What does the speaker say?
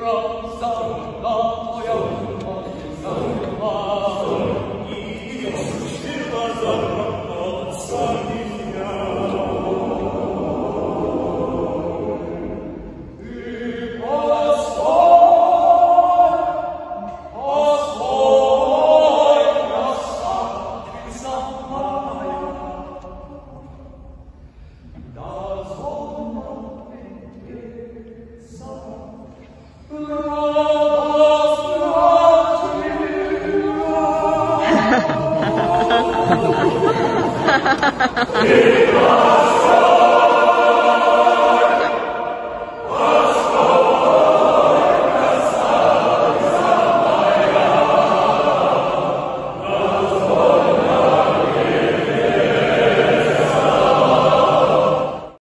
lucrăm